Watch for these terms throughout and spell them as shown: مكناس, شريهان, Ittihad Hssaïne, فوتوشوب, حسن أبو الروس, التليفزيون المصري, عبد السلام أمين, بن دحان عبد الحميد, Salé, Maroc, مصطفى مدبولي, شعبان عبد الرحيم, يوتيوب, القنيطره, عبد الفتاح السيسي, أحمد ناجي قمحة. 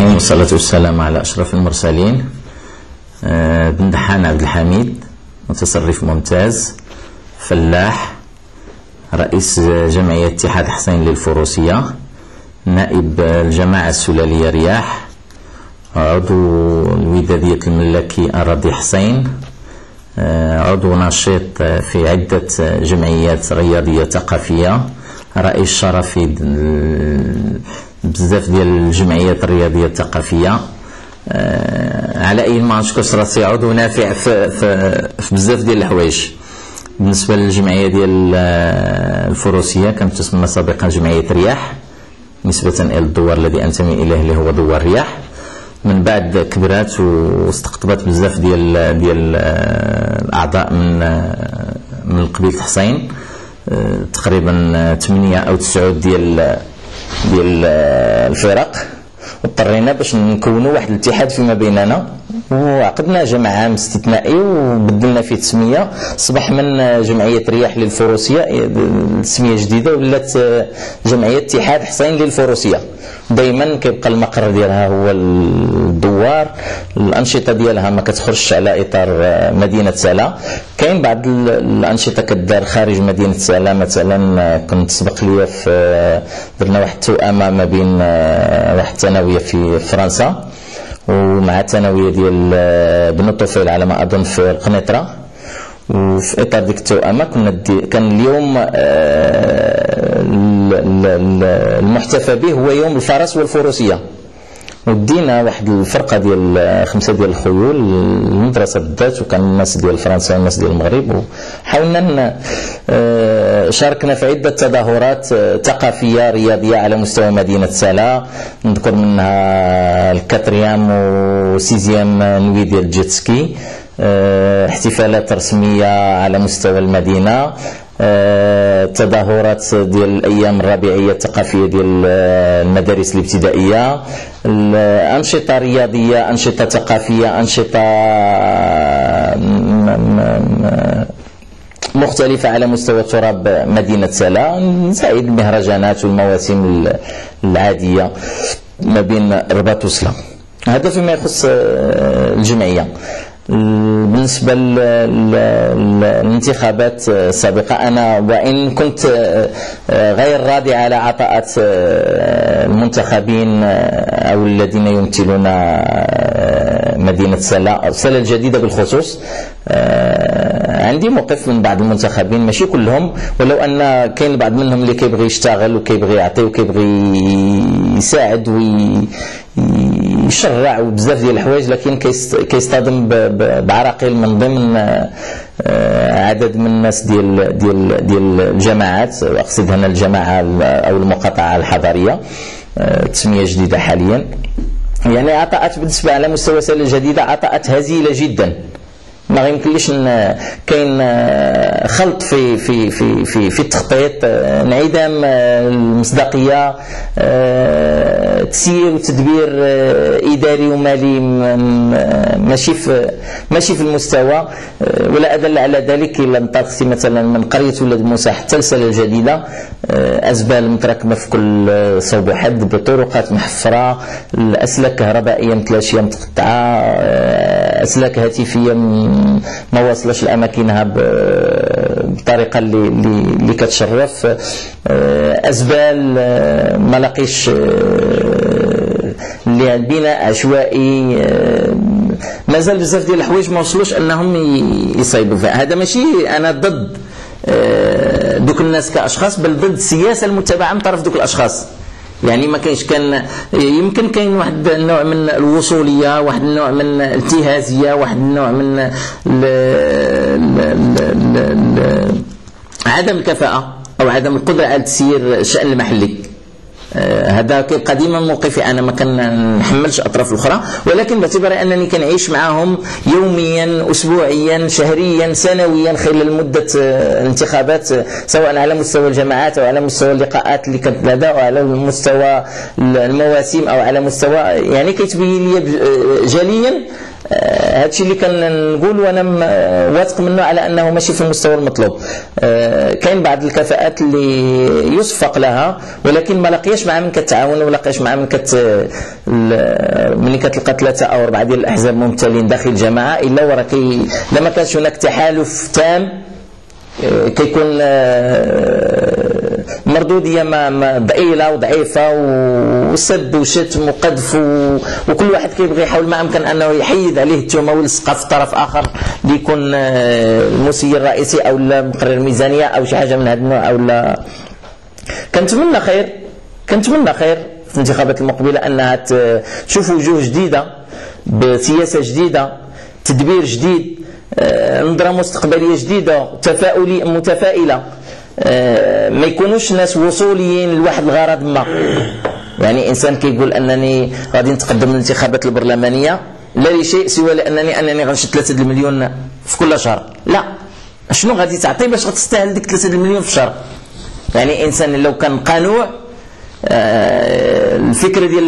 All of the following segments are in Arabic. الرحيم، والصلاة والسلام على أشرف المرسلين. بن دحان عبد الحميد، متصرف ممتاز، فلاح، رئيس جمعية اتحاد حسين للفروسية، نائب الجماعة السلالية رياح، عضو الودادية الملكي أراضي حسين، عضو نشيط في عدة جمعيات رياضية ثقافية، رئيس شرفي بزاف ديال الجمعيات الرياضية الثقافية. على أي ما نشكرش راسي عضو نافع في بزاف ديال الحوايج. بالنسبة للجمعية ديال الفروسية كانت تسمى سابقا جمعية رياح نسبة إلى الدوار الذي أنتمي إليه اللي هو دوار رياح. من بعد كبرات واستقطبت بزاف ديال الأعضاء من قبيلة حسين، تقريبا 8 أو 9 ديال الفرق، واضطرينا باش نكونوا واحد الاتحاد فيما بيننا، وعقدنا جمع عام استثنائي وبدلنا فيه تسميه، اصبح من جمعيه رياح للفروسيه تسميه جديده ولات جمعيه اتحاد حسين للفروسيه. دائما كيبقى المقر ديالها هو الدوار، الانشطه ديالها ما كتخرجش على اطار مدينه سلا. كاين بعض الانشطه كدار خارج مدينه سلا، مثلا كنت سبق ليا درنا واحد التوأمه ما بين واحد الثانويه في فرنسا ومع الثانويه ديال بنو الطفيل على ما اظن في القنيطره، وفي اطار ديك التوأمه كان اليوم المحتفى به هو يوم الفرس والفروسيه، ودينا واحد الفرقه ديال 5 ديال الخيول المدرسه بالذات، وكان الناس ديال فرنسا والناس ديال المغرب، وحاولنا شاركنا في عده تظاهرات ثقافيه رياضيه على مستوى مدينه سلا. نذكر منها الكاتريام وسيزيام نوي ديال الجيتسكي، احتفالات رسميه على مستوى المدينه، التظاهرات ديال الايام الربيعيه الثقافيه ديال المدارس الابتدائيه، الانشطه رياضيه، انشطه ثقافيه، انشطه مختلفه على مستوى تراب مدينه سلا، زائد المهرجانات والمواسم العاديه ما بين رباط وسلا. هذا فيما يخص الجمعيه. بالنسبة للانتخابات السابقة، أنا وإن كنت غير راضي على عطاءات المنتخبين أو الذين يمثلون مدينة سلا أو سلا الجديدة بالخصوص، عندي موقف من بعض المنتخبين، ماشي كلهم، ولو أن كاين بعض منهم اللي كيبغي يشتغل وكيبغي يعطي وكيبغي يساعد ويشرع وبزاف ديال الحوايج، لكن كيصطدم بعراقيل من ضمن عدد من الناس ديال الجماعات، أقصد هنا الجماعة أو المقاطعة الحضرية، تسمية جديدة حاليا. يعني عطاءات بالنسبة على مستوى سلا الجديدة عطاءات هزيلة جدا، ما غيمكنليش، كاين خلط في التخطيط، انعدام المصداقيه، تسيير وتدبير اداري ومالي ماشي في المستوى، ولا ادل على ذلك الا انطلقتي مثلا من قريه ولاد موسى حتى لسلا الجديده، ازبال متراكمه في كل صوب وحد، بطرقات محفره، الاسلاك كهربائيه متلاشيه متقطعه، اسلاك هاتفيه ما واصلش لاماكنها بطريقه اللي كتشرف، ازبال ما لاقيش، اللي بناء عشوائي، مازال بزاف ديال الحوايج ما وصلوش انهم يصايبوا فيها. هذا ماشي انا ضد دوك الناس كاشخاص، بل ضد السياسه المتبعه من طرف دوك الاشخاص. يعني ما كاينش، كان يمكن كاين واحد النوع من الوصوليه، واحد النوع من الانتهازيه، واحد النوع من عدم الكفاءه او عدم القدره على تسيير الشان المحلي. هذا كيبقى ديما موقفي انا، ما كنحملش اطراف الاخرى، ولكن باعتبار انني كنعيش معاهم يوميا، اسبوعيا، شهريا، سنويا خلال مده الانتخابات، سواء على مستوى الجماعات او على مستوى اللقاءات اللي كنتنادى او على مستوى المواسم او على مستوى، يعني كيتبين لي جليا هادشي اللي كنقول وانا واثق منه على انه ماشي في المستوى المطلوب. كاين بعض الكفاءات اللي يصفق لها ولكن ما لقياش مع من كتعاون، ولا لقياش مع من ملي كتلقى ثلاثه او اربعه ديال الاحزاب ممثلين داخل جماعه، الا ورا الا ما كانش هناك تحالف تام كيكون مردوديه ضئيله وضعيفه وسد وشتم وقذف، وكل واحد كيبغي يحاول ما امكن انه يحيد عليه التهمه ويلصقها في طرف اخر اللي يكون المسير الرئيسي او لا مقرر الميزانيه او شي حاجه من هذا النوع. او لا كنتمنى خير في الانتخابات المقبله انها تشوف وجوه جديده بسياسه جديده، تدبير جديد، نظره مستقبليه جديده تفاؤليه متفائله، ما يكونوش ناس وصوليين لواحد الغرض ما. يعني انسان كيقول انني غادي نتقدم للانتخابات البرلمانيه لا لشيء سوى لانني غنشد 3 المليون في كل شهر، لا، شنو غادي تعطي باش غتستاهل ديك 3 المليون في الشهر؟ يعني انسان لو كان قنوع الفكره ديال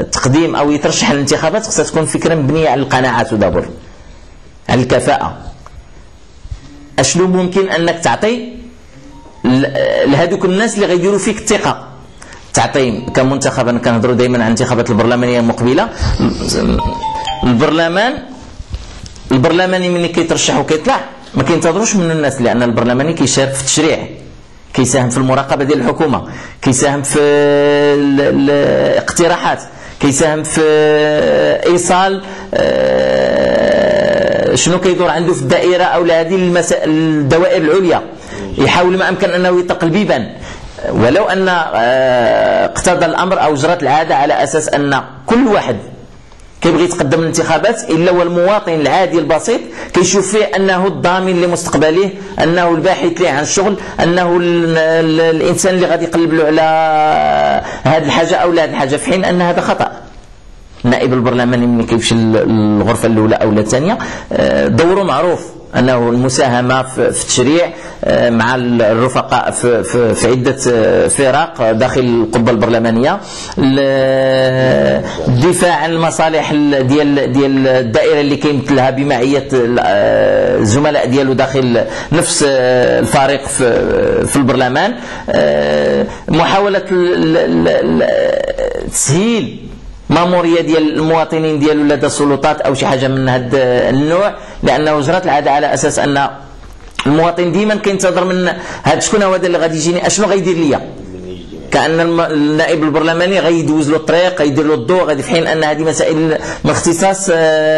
التقديم او يترشح للانتخابات خصها تكون فكره مبنيه على القناعات ودابور، على الكفاءه. اشنو ممكن انك تعطي لهذوك الناس اللي غيديروا فيك الثقه؟ تعطي كمنتخب، انا كنهضروا دائما عن الانتخابات البرلمانيه المقبله. البرلماني ملي كيترشح وكيطلع ما كينتظروش منه الناس، لان البرلماني كيشارك في التشريع، كيساهم في المراقبه ديال الحكومه، كيساهم في الاقتراحات، كيساهم في ايصال شنو كيدور عنده في الدائره او لهذه الدوائر العليا، يحاول ما امكن انه يتقلبيبا، ولو ان اقتضى الامر او جرت العاده على اساس ان كل واحد كيبغي يتقدم للانتخابات الا والمواطن العادي البسيط كيشوف فيه انه الضامن لمستقبله، انه الباحث ليه عن الشغل، انه الانسان اللي غادي يقلب له على هذه الحاجه او لا هذه الحاجه، في حين ان هذا خطا. النائب البرلماني ملي كيمشي للغرفه الاولى او الثانيه دوره معروف انه المساهمه في التشريع مع الرفقاء في عده فرق داخل القبه البرلمانيه، الدفاع عن المصالح ديال الدائره اللي كيمثلها بمعيه الزملاء ديالو داخل نفس الفريق في البرلمان، محاوله تسهيل ماموريه ديال المواطنين ديالو لدى السلطات او شي حاجه من هذا النوع، لانه جرات العاده على اساس ان المواطن ديما كينتظر من هذا شكون هو اللي غادي يجيني، اشنو غيدير ليا، كان النائب البرلماني غيدوز له الطريق، غيدير له الضوء غادي، في حين ان هذه مسائل من اختصاص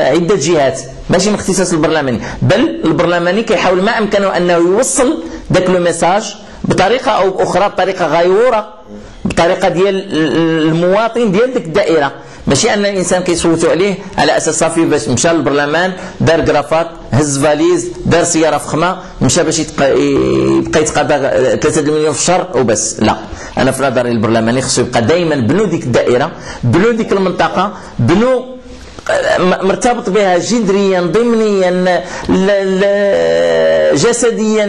عده جهات ماشي من اختصاص البرلماني، بل البرلماني كيحاول ما امكنه انه يوصل ذاك لو ميساج بطريقه او باخرى، بطريقه غيوره، بطريقه ديال المواطن ديال ديك الدائره، ماشي ان الانسان كيصوتوا عليه على اساس صافي باش مشى للبرلمان دار كرافات، هز فاليز، دار سياره فخمه، مشى باش يبقى يتقاضى 3 المليون في الشهر وبس. لا، انا في نظري البرلماني خصو يبقى دائما بنو ديك الدائره، بنو ديك المنطقه، بنو مرتبط بها جذريا، ضمنيا، جسديا،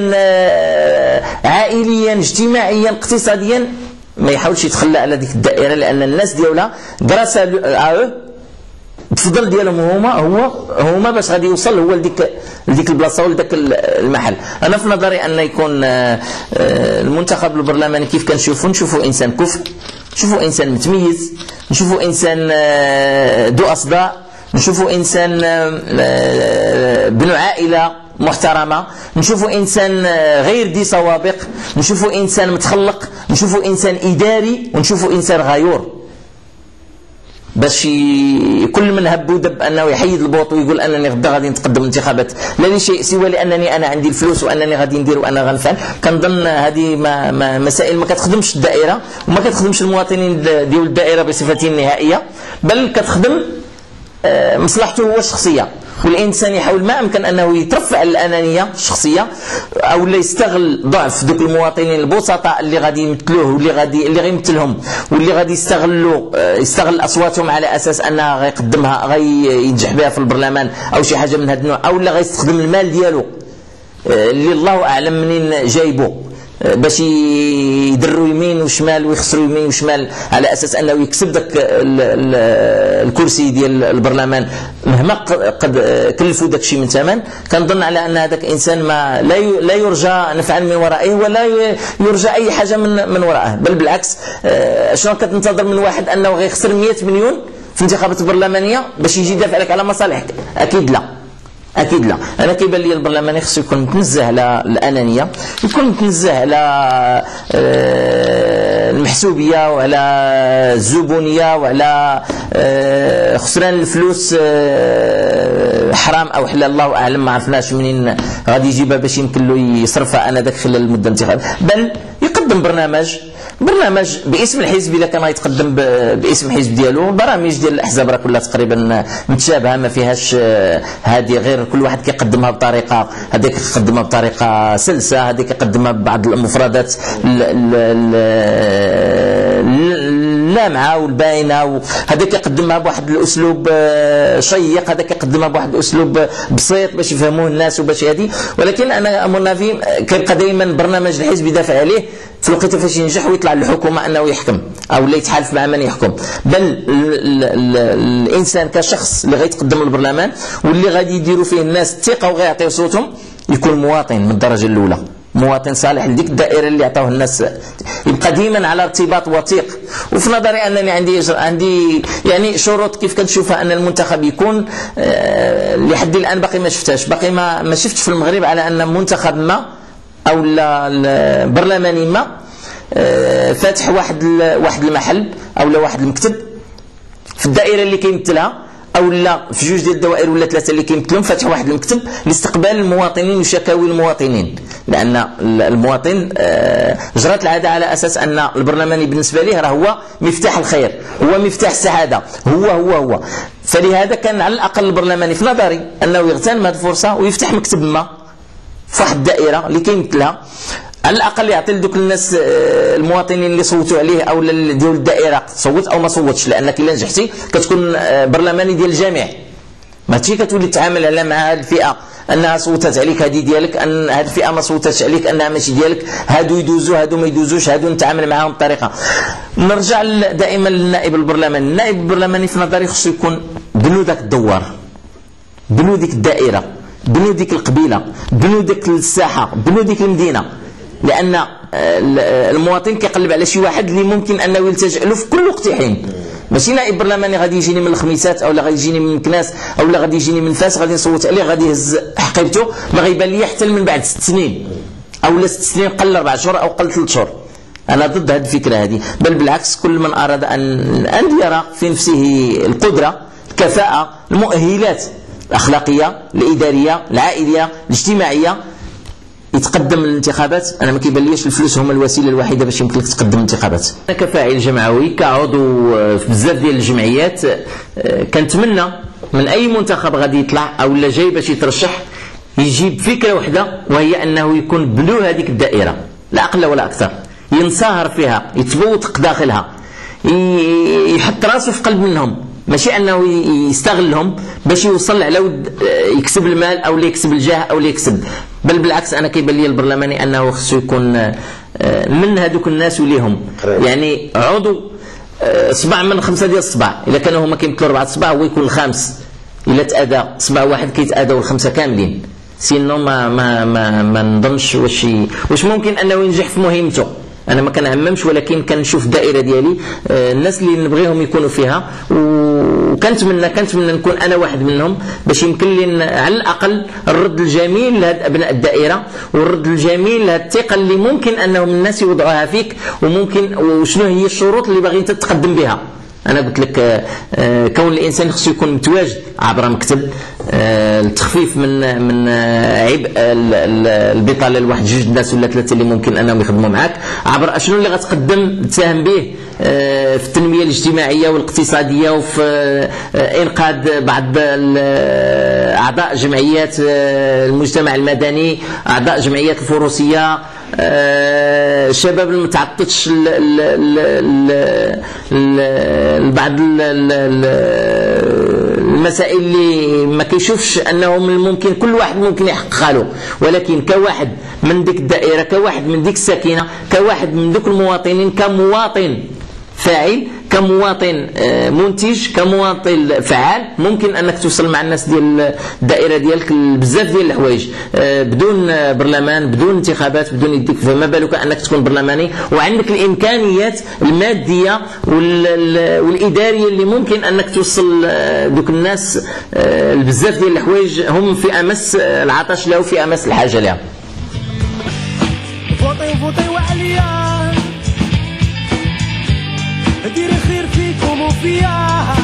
عائليا، اجتماعيا، اقتصاديا، ما يحاولش يتخلى على ديك الدائره، لان الناس ديالها دراسه الفضل ديالهم هما باش غادي يوصل هو لديك البلاصه ولا داك المحل. انا في نظري ان يكون المنتخب البرلماني كيف كنشوفو، نشوفو انسان كفء، نشوفو انسان متميز، نشوفو انسان ذو اصداء، نشوفو انسان بن عائله محترمه، نشوفو انسان غير ذي سوابق، نشوفو انسان متخلق، نشوفو انسان اداري، ونشوفو انسان غيور، باش كل من هب ودب انه يحيد البوط ويقول انني غدا غادي نتقدم انتخابات لا لشيء سوى لانني انا عندي الفلوس وانني غادي ندير وانا غنفعل. كنظن هذه مسائل ما كتخدمش الدائره وما كتخدمش المواطنين ديال الدائره بصفه نهائيه، بل كتخدم مصلحته هو الشخصيه، والانسان يحاول ما امكن انه يترفع الانانيه الشخصيه او لا يستغل ضعف ذوك المواطنين البسطاء اللي غادي يمثلوه واللي غيمثلهم واللي غادي يستغل اصواتهم على اساس انها غيقدمها غينجح بها في البرلمان او شي حاجه من هذا النوع، او لا غيستخدم المال ديالو اللي الله اعلم منين جايبه باش يدروا يمين وشمال ويخسروا يمين وشمال على اساس انه يكسب ذاك الكرسي ديال البرلمان مهما قد كلفوا ذاك الشيء من ثمن. كنظن على ان هذاك الانسان ما لا يرجى نفعا من ورائه ولا يرجى اي حاجه من ورائه، بل بالعكس. شنو كتنتظر من واحد انه غيخسر 100 مليون في الانتخابات البرلمانيه باش يجي يدافع لك على مصالحك؟ اكيد لا، اكيد لا. انا كيبان لي البرلماني خصو يكون متنزه على الانانيه، يكون متنزه على المحسوبيه وعلى الزبونيه وعلى خسران الفلوس حرام او حلال، الله اعلم، ما عرفناش منين غادي يجيبها باش يمكن له يصرفها انذاك خلال المده الانتخابيه. بل يقدم برنامج باسم الحزب اذا كان يتقدم باسم الحزب ديالو. البرامج ديال الاحزاب راه كلها تقريبا متشابهه، ما فيهاش هذه، غير كل واحد كيقدمها بطريقه، هذيك كيقدمها بطريقه سلسه، هذيك كيقدمها ببعض المفردات اللامعه والباينه، هذيك كيقدمها بواحد الاسلوب شيق، هذاك كيقدمها بواحد الاسلوب بسيط باش يفهموه الناس وباش هذه. ولكن انا امرنا في كيبقى دائما برنامج الحزب يدافع عليه في الوقت فاش ينجح ويطلع للحكومه انه يحكم او لا يتحالف مع من يحكم. بل الانسان كشخص اللي غيتقدم للبرلمان واللي غادي يديروا فيه الناس الثقه وغيعطيو صوتهم يكون مواطن من الدرجه الاولى، مواطن صالح لديك الدائره اللي عطاوه الناس، يبقى ديما على ارتباط وثيق. وفي نظري انني عندي يعني شروط كيف كنشوفها ان المنتخب يكون لحد الان باقي ما شفتهاش، باقي ما شفتش في المغرب على ان منتخب ما او لا برلماني ما فاتح واحد المحل او لا واحد المكتب في الدائره اللي كيمثلها او لا في جوج ديال الدوائر ولا ثلاثه اللي كيمثلهم فاتح واحد المكتب لاستقبال المواطنين وشكاوي المواطنين. لان المواطن جرت العاده على اساس ان البرلماني بالنسبه ليه راه هو مفتاح الخير، هو مفتاح السعاده، هو فلهذا كان على الاقل البرلماني في نظري انه يغتنم هذه الفرصه ويفتح مكتب ما في واحد الدائره اللي كيمثلها، على الاقل يعطي لذوك الناس المواطنين اللي صوتوا عليه او ديال الدائره صوت او ما صوتش. لانك الا نجحتي كتكون برلماني ديال الجميع، ماشي كتولي تتعامل على مع هذه الفئه انها صوتت عليك هذه ديالك، ان هذه الفئه ما صوتتش عليك انها ماشي ديالك، هادو يدوزوا هادو ما يدوزوش، هادو نتعامل معاهم بطريقه. نرجع دائما للنائب البرلماني، النائب البرلماني في نظري خصو يكون بنو ذاك الدوار، بنو ديك الدائره، بنو ديك القبيله، بنو ديك الساحه، بنو ديك المدينه. لان المواطن كيقلب على شي واحد اللي ممكن انه يلتجئ له في كل وقت حين. ماشي نائب برلماني غادي يجيني من الخميسات او لا غادي يجيني من مكناس او لا غادي يجيني من فاس غادي نصوت عليه غادي يهز حقيبته، ما غيبان لي حتى من بعد 6 سنين او لا 6 سنين قل 4 شهور او قل 3 شهور. انا ضد هذه الفكره هذه، بل بالعكس كل من اراد ان يرى في نفسه القدره، الكفاءه، المؤهلات الاخلاقيه، الاداريه، العائليه، الاجتماعيه يتقدم للانتخابات. انا ما كيبانليش الفلوس هما الوسيله الوحيده باش يمكن لك تقدم للانتخابات. انا كفاعل جمعوي، كعضو في بزاف ديال الجمعيات، كنتمنى من اي منتخب غادي يطلع او لا جاي باش يترشح يجيب فكره وحده، وهي انه يكون بلو هذيك الدائره، لا اقل ولا اكثر، ينصهر فيها، يتبوتق داخلها، يحط راسه في قلب منهم، ماشي انه يستغلهم باش يوصل على ود يكسب المال او لا يكسب الجاه او لا يكسب. بل بالعكس انا كيبان لي البرلماني انه خصو يكون من هذوك الناس وليهم، يعني عضو صباع من 5 ديال الصباع، الا كانوا هما كيمثلوا 4 صباع هو يكون الخامس، الا تأذى صباع واحد كيتأذى والخمسه كاملين. سينو ما نظنش واش ممكن انه ينجح في مهمته. انا ما كنعممش، ولكن كنشوف الدائره ديالي الناس اللي نبغيهم يكونوا فيها، وكنتمنى نكون انا واحد منهم باش يمكن لي على الاقل الرد الجميل لهاد ابناء الدائره، والرد الجميل لهاد الثقه اللي ممكن انهم الناس يوضعوها فيك، وممكن وشنو هي الشروط اللي باغي انت تتقدم بها. انا قلت لك كون الانسان خصو يكون متواجد عبر مكتب التخفيف من عبء البطاله لواحد 2 الناس ولا 3 اللي ممكن انهم يخدموا معاك، عبر اشنو اللي غتقدم تساهم به في التنميه الاجتماعيه والاقتصاديه، وفي انقاذ بعض اعضاء جمعيات المجتمع المدني، اعضاء جمعيات الفروسيه، شباب اللي ما تعطتش لبعض المسائل اللي ما كيشوفش انه من الممكن كل واحد ممكن يحققها له، ولكن كواحد من ديك الدائره، كواحد من ديك الساكنه، كواحد من ذوك المواطنين، كمواطن فاعل، كمواطن منتج، كمواطن فعال، ممكن انك توصل مع الناس ديال الدائره ديالك بزاف ديال الحوايج بدون برلمان، بدون انتخابات، بدون يديك، فما بالك انك تكون برلماني وعندك الامكانيات الماديه والاداريه اللي ممكن انك توصل دوك الناس بزاف ديال الحوايج هم في امس العطش لها وفي امس الحاجه لها. دير خير فيكم وفيا